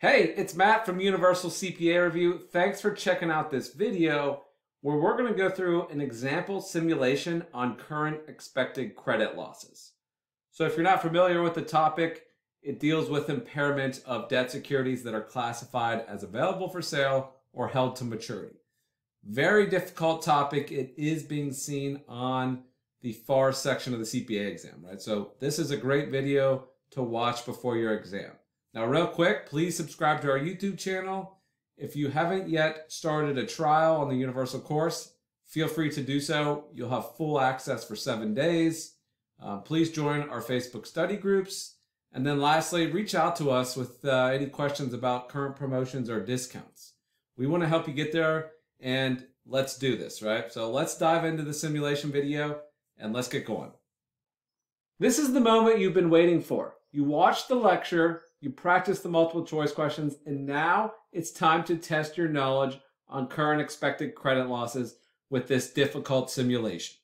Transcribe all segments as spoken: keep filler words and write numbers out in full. Hey, it's Matt from Universal C P A Review. Thanks for checking out this video where we're going to go through an example simulation on current expected credit losses. So if you're not familiar with the topic, it deals with impairment of debt securities that are classified as available for sale or held to maturity. Very difficult topic. It is being seen on the F A R section of the C P A exam, right? So this is a great video to watch before your exam. Now, real quick, please subscribe to our YouTube channel. If you haven't yet started a trial on the Universal course, feel free to do so. You'll have full access for seven days. Uh, please join our Facebook study groups. And then lastly, reach out to us with uh, any questions about current promotions or discounts. We want to help you get there, and let's do this, right? So let's dive into the simulation video and let's get going. This is the moment you've been waiting for. You watched the lecture, you practiced the multiple choice questions, and now it's time to test your knowledge on current expected credit losses with this difficult simulation.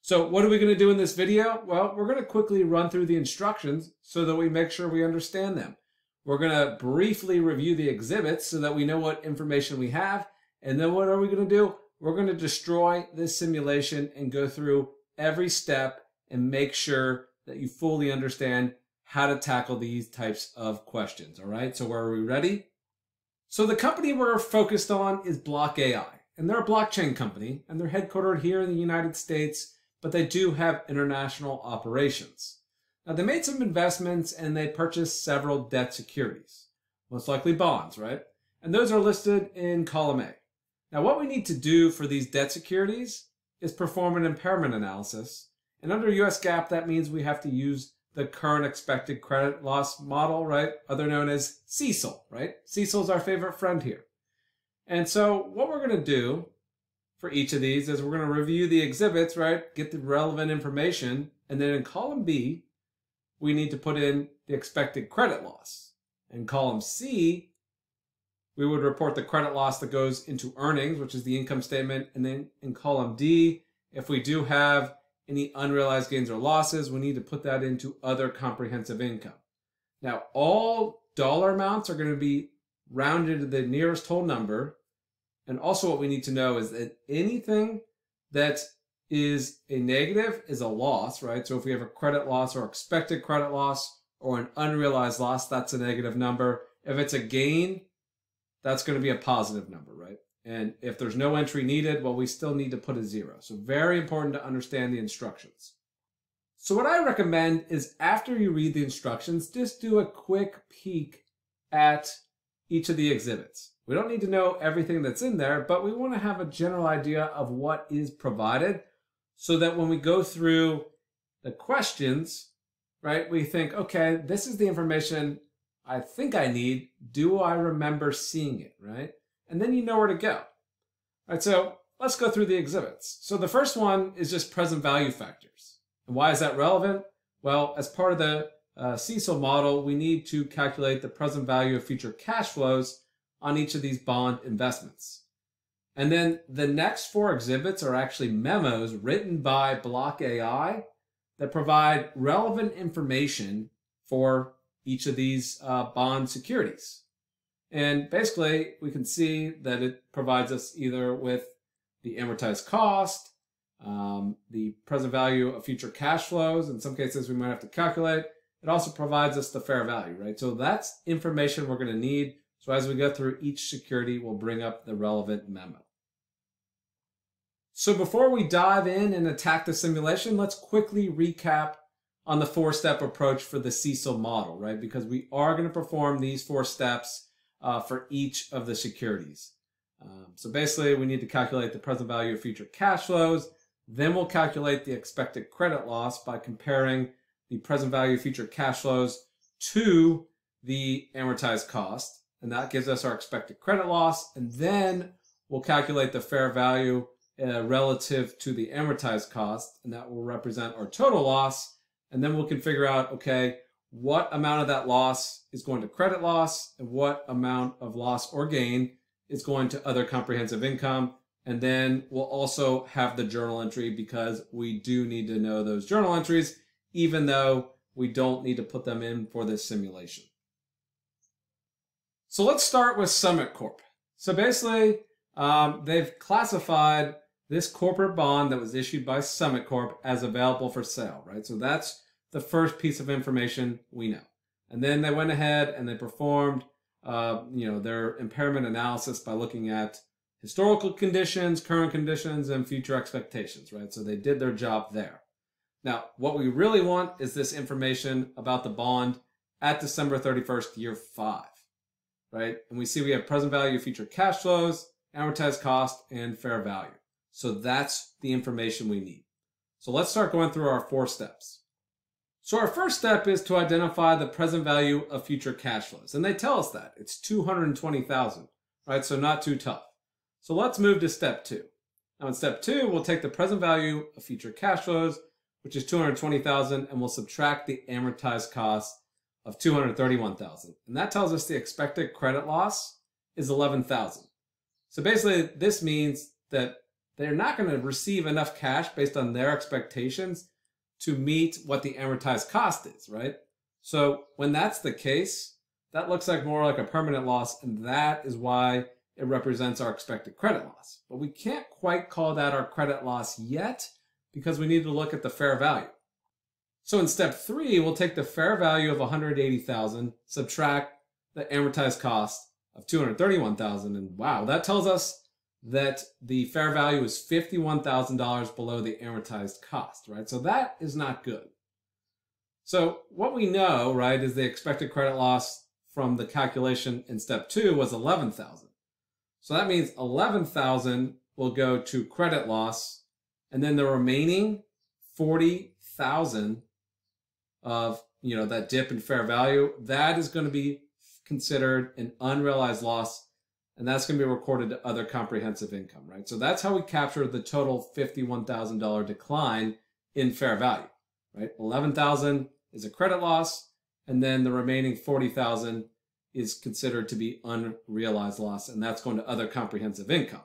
So what are we going to do in this video? Well, we're going to quickly run through the instructions so that we make sure we understand them. We're going to briefly review the exhibits so that we know what information we have. And then what are we going to do? We're going to destroy this simulation and go through every step and make sure that you fully understand how to tackle these types of questions, all right? So are we ready? So the company we're focused on is Block A I, and they're a blockchain company, and they're headquartered here in the United States, but they do have international operations. Now, they made some investments, and they purchased several debt securities, most likely bonds, right? And those are listed in column A. Now, what we need to do for these debt securities is perform an impairment analysis, and under U S GAAP, that means we have to use the current expected credit loss model, right? Other known as C E C L, right? C E C L is our favorite friend here. And so what we're going to do for each of these is we're going to review the exhibits, right? Get the relevant information. And then in column B, we need to put in the expected credit loss. In column C, we would report the credit loss that goes into earnings, which is the income statement. And then in column D, if we do have any unrealized gains or losses, we need to put that into other comprehensive income. Now, all dollar amounts are going to be rounded to the nearest whole number. And also what we need to know is that anything that is a negative is a loss, right? So if we have a credit loss or expected credit loss or an unrealized loss, that's a negative number. If it's a gain, that's going to be a positive number, right? And if there's no entry needed, well, we still need to put a zero. So very important to understand the instructions. So what I recommend is after you read the instructions, just do a quick peek at each of the exhibits. We don't need to know everything that's in there, but we want to have a general idea of what is provided so that when we go through the questions, right, we think, okay, this is the information I think I need. Do I remember seeing it, right? And then you know where to go. All right, so let's go through the exhibits. So the first one is just present value factors. And why is that relevant? Well, as part of the uh, C E C L model, we need to calculate the present value of future cash flows on each of these bond investments. And then the next four exhibits are actually memos written by Block A I that provide relevant information for each of these uh, bond securities. And basically, we can see that it provides us either with the amortized cost, um, the present value of future cash flows. In some cases, we might have to calculate. It also provides us the fair value, right? So that's information we're going to need. So as we go through each security, we'll bring up the relevant memo. So before we dive in and attack the simulation, let's quickly recap on the four-step approach for the C E C L model, right? Because we are going to perform these four steps Uh, for each of the securities. Um, so basically, we need to calculate the present value of future cash flows. Then we'll calculate the expected credit loss by comparing the present value of future cash flows to the amortized cost. And that gives us our expected credit loss. And then we'll calculate the fair value uh, relative to the amortized cost. And that will represent our total loss. And then we can figure out, okay, what amount of that loss is going to credit loss and what amount of loss or gain is going to other comprehensive income. And then we'll also have the journal entry because we do need to know those journal entries, even though we don't need to put them in for this simulation. So let's start with Summit Corp. So basically, um, they've classified this corporate bond that was issued by Summit Corp as available for sale, right? So that's the first piece of information we know. And then they went ahead and they performed, uh, you know, their impairment analysis by looking at historical conditions, current conditions, and future expectations, right? So they did their job there. Now, what we really want is this information about the bond at December thirty-first, year five, right? And we see we have present value, future cash flows, amortized cost, and fair value. So that's the information we need. So let's start going through our four steps. So our first step is to identify the present value of future cash flows. And they tell us that. It's two hundred twenty thousand dollars, right? So not too tough. So let's move to step two. Now in step two, we'll take the present value of future cash flows, which is two hundred twenty thousand dollars, and we'll subtract the amortized cost of two hundred thirty-one thousand dollars. And that tells us the expected credit loss is eleven thousand dollars. So basically, this means that they're not going to receive enough cash based on their expectations to meet what the amortized cost is, right? So when that's the case, that looks like more like a permanent loss, and that is why it represents our expected credit loss. But we can't quite call that our credit loss yet, because we need to look at the fair value. So in step three, we'll take the fair value of one hundred eighty thousand dollars, subtract the amortized cost of two hundred thirty-one thousand dollars, and wow, that tells us that the fair value is fifty-one thousand dollars below the amortized cost, right? So that is not good. So what we know, right, is the expected credit loss from the calculation in step two was eleven thousand dollars. So that means eleven thousand dollars will go to credit loss, and then the remaining forty thousand dollars of, you know, that dip in fair value, that is going to be considered an unrealized loss, and that's going to be recorded to other comprehensive income, right? So that's how we capture the total fifty-one thousand dollars decline in fair value, right? eleven thousand dollars is a credit loss, and then the remaining forty thousand dollars is considered to be unrealized loss, and that's going to other comprehensive income.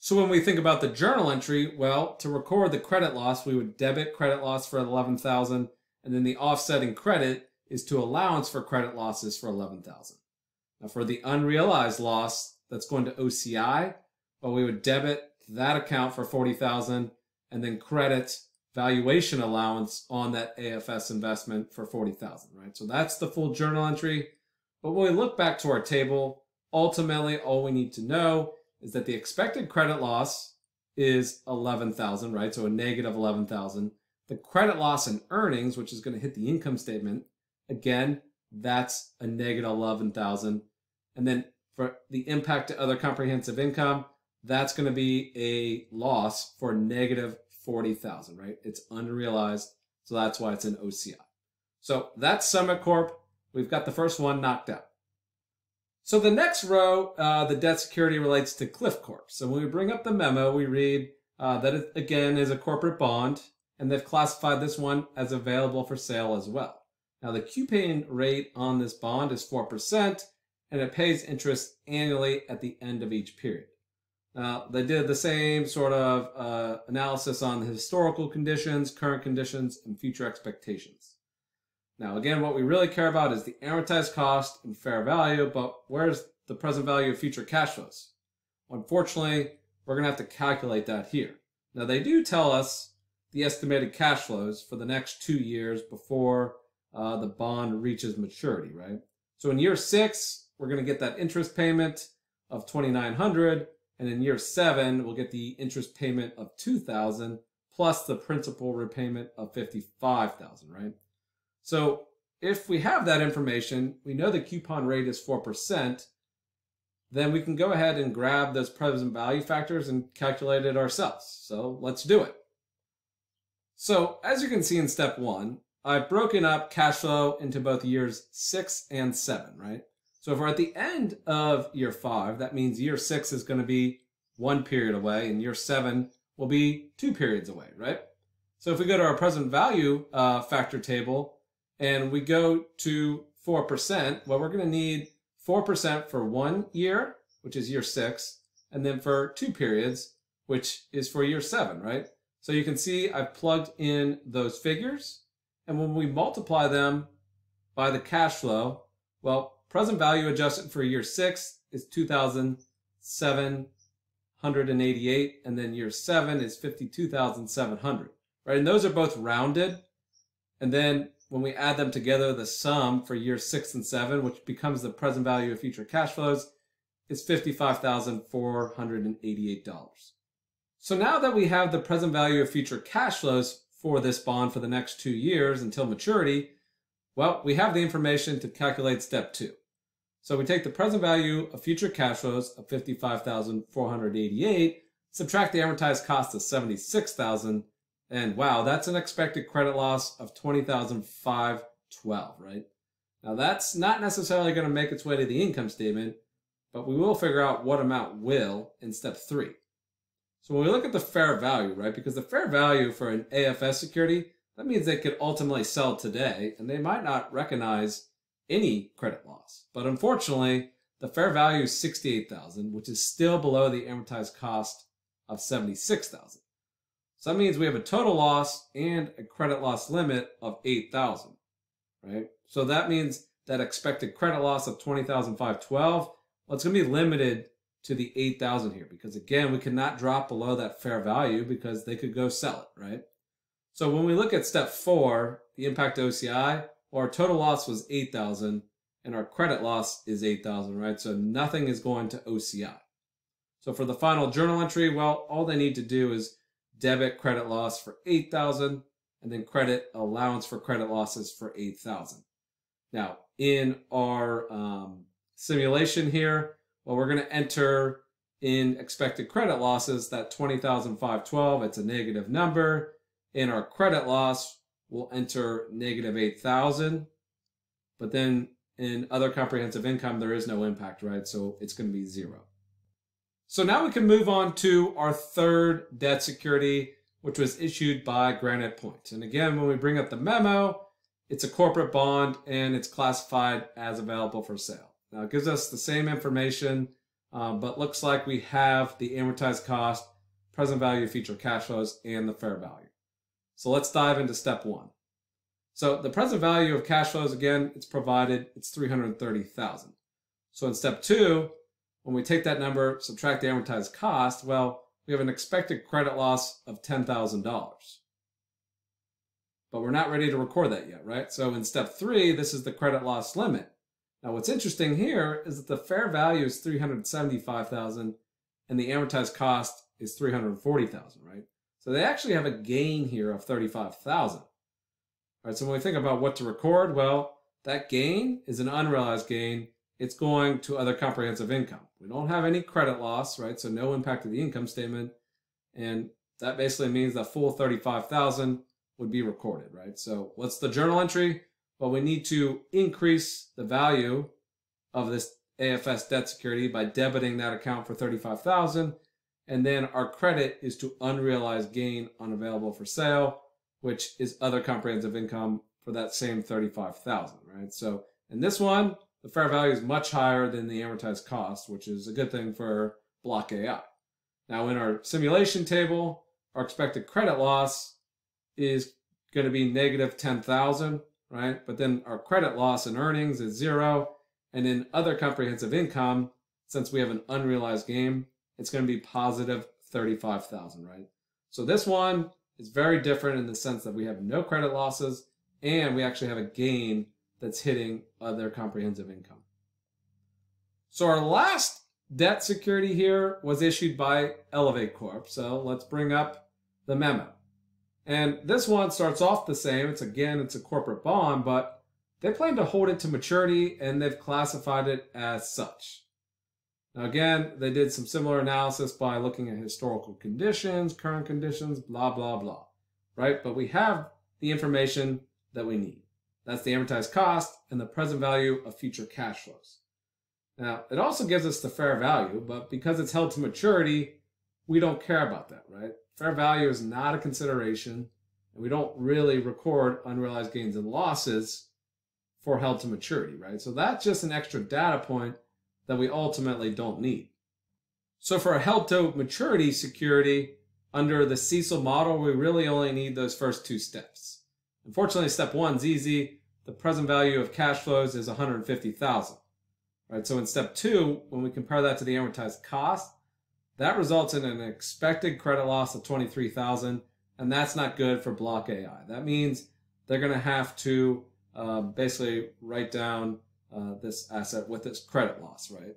So when we think about the journal entry, well, to record the credit loss, we would debit credit loss for eleven thousand dollars, and then the offsetting credit is to allowance for credit losses for eleven thousand dollars. Now for the unrealized loss, that's going to O C I, but we would debit that account for forty thousand dollars and then credit valuation allowance on that A F S investment for forty thousand dollars, right? So that's the full journal entry. But when we look back to our table, ultimately all we need to know is that the expected credit loss is eleven thousand dollars, right? So a negative eleven thousand dollars. The credit loss in earnings, which is going to hit the income statement, again, that's a negative eleven thousand dollars. And then for the impact to other comprehensive income, that's going to be a loss for negative forty thousand dollars, right? It's unrealized, so that's why it's an O C I. So that's Summit Corp. We've got the first one knocked out. So the next row, uh, the debt security relates to Cliff Corp. So when we bring up the memo, we read uh, that it, again, is a corporate bond, and they've classified this one as available for sale as well. Now the coupon rate on this bond is four percent, and it pays interest annually at the end of each period. Now they did the same sort of uh, analysis on the historical conditions, current conditions, and future expectations. Now, again, what we really care about is the amortized cost and fair value, but where's the present value of future cash flows? Unfortunately, we're going to have to calculate that here. Now, they do tell us the estimated cash flows for the next two years before uh, the bond reaches maturity, right? So in year six, we're going to get that interest payment of twenty-nine hundred dollars, and in year seven, we'll get the interest payment of two thousand dollars plus the principal repayment of fifty-five thousand dollars, right? So if we have that information, we know the coupon rate is four percent, then we can go ahead and grab those present value factors and calculate it ourselves. So let's do it. So as you can see in step one, I've broken up cash flow into both years six and seven, right? So if we're at the end of year five, that means year six is going to be one period away and year seven will be two periods away, right? So if we go to our present value uh, factor table, and we go to four percent, well, we're gonna need four percent for one year, which is year six, and then for two periods, which is for year seven, right? So you can see I've plugged in those figures, and when we multiply them by the cash flow, well, Present value adjusted for year six is two thousand seven hundred eighty-eight, and then year seven is fifty-two thousand seven hundred, right? And those are both rounded. And then when we add them together, the sum for year six and seven, which becomes the present value of future cash flows, is fifty-five thousand four hundred eighty-eight dollars. So now that we have the present value of future cash flows for this bond for the next two years until maturity, well, we have the information to calculate step two. So we take the present value of future cash flows of fifty-five thousand four hundred eighty-eight dollars, subtract the amortized cost of seventy-six thousand dollars, and wow, that's an expected credit loss of twenty thousand five hundred twelve dollars, right? Now that's not necessarily going to make its way to the income statement, but we will figure out what amount will in step three. So when we look at the fair value, right, because the fair value for an A F S security, that means they could ultimately sell today and they might not recognize any credit loss. But unfortunately, the fair value is sixty-eight thousand dollars, which is still below the amortized cost of seventy-six thousand dollars. So that means we have a total loss and a credit loss limit of eight thousand dollars, right? So that means that expected credit loss of twenty thousand five hundred twelve dollars, well, it's going to be limited to the eight thousand dollars here because, again, we cannot drop below that fair value because they could go sell it, right? So when we look at step four, the impact O C I, well, our total loss was eight thousand dollars and our credit loss is eight thousand dollars, right? So nothing is going to O C I. So for the final journal entry, well, all they need to do is debit credit loss for eight thousand dollars and then credit allowance for credit losses for eight thousand dollars. Now, in our um, simulation here, well, we're going to enter in expected credit losses that twenty thousand five hundred twelve dollars. It's a negative number. In our credit loss, we'll enter negative eight thousand dollars. But then in other comprehensive income, there is no impact, right? So it's going to be zero. So now we can move on to our third debt security, which was issued by Granite Point. And again, when we bring up the memo, it's a corporate bond and it's classified as available for sale. Now it gives us the same information, um, but looks like we have the amortized cost, present value of future cash flows, and the fair value. So let's dive into step one. So the present value of cash flows, again, it's provided, it's three hundred thirty thousand dollars. So in step two, when we take that number, subtract the amortized cost, well, we have an expected credit loss of ten thousand dollars. But we're not ready to record that yet, right? So in step three, this is the credit loss limit. Now, what's interesting here is that the fair value is three hundred seventy-five thousand dollars and the amortized cost is three hundred forty thousand dollars, right? So they actually have a gain here of thirty-five thousand dollars. All right, so when we think about what to record, well, that gain is an unrealized gain. It's going to other comprehensive income. We don't have any credit loss, right? So no impact to the income statement. And that basically means the full thirty-five thousand dollars would be recorded, right? So what's the journal entry? But we need to increase the value of this A F S debt security by debiting that account for thirty-five thousand dollars. And then our credit is to unrealized gain on available for sale, which is other comprehensive income for that same thirty-five thousand dollars, right? So in this one, the fair value is much higher than the amortized cost, which is a good thing for Block A I. Now in our simulation table, our expected credit loss is going to be negative ten thousand dollars. Right? But then our credit loss and earnings is zero. And in other comprehensive income, since we have an unrealized gain, it's going to be positive thirty-five thousand, right? So this one is very different in the sense that we have no credit losses and we actually have a gain that's hitting other comprehensive income. So our last debt security here was issued by Elevate Corp. So let's bring up the memo. And this one starts off the same. It's again, it's a corporate bond, but they plan to hold it to maturity and they've classified it as such. Now, again, they did some similar analysis by looking at historical conditions, current conditions, blah, blah, blah, right? But we have the information that we need. That's the amortized cost and the present value of future cash flows. Now, it also gives us the fair value, but because it's held to maturity, we don't care about that, right? Fair value is not a consideration, and we don't really record unrealized gains and losses for held to maturity, right? So that's just an extra data point that we ultimately don't need. So for a held to maturity security under the C E C L model, we really only need those first two steps. Unfortunately, step one is easy. The present value of cash flows is one hundred fifty thousand dollars. All right, so in step two, when we compare that to the amortized cost, that results in an expected credit loss of twenty-three thousand dollars, and that's not good for Block A I. That means they're gonna have to uh, basically write down uh, this asset with its credit loss, right?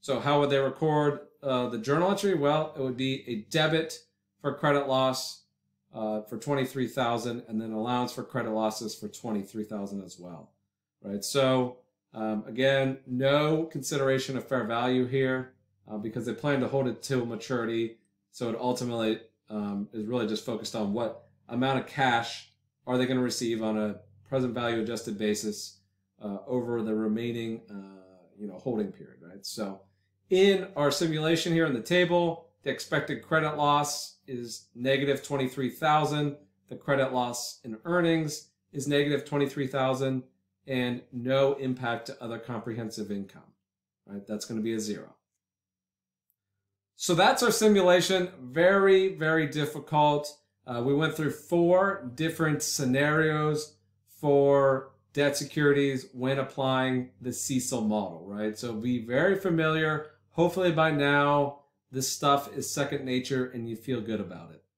So how would they record uh, the journal entry? Well, it would be a debit for credit loss uh, for twenty-three thousand dollars, and then allowance for credit losses for twenty-three thousand dollars as well, right? So um, again, no consideration of fair value here. Uh, because they plan to hold it till maturity, so it ultimately um, is really just focused on what amount of cash are they going to receive on a present value adjusted basis uh, over the remaining uh, you know, holding period, right? So in our simulation here in the table, the expected credit loss is negative twenty-three thousand dollars. The credit loss in earnings is negative twenty-three thousand dollars, and no impact to other comprehensive income, right? That's going to be a zero. So that's our simulation. Very, very difficult. Uh, we went through four different scenarios for debt securities when applying the C E C L model, right? So be very familiar. Hopefully by now, this stuff is second nature and you feel good about it.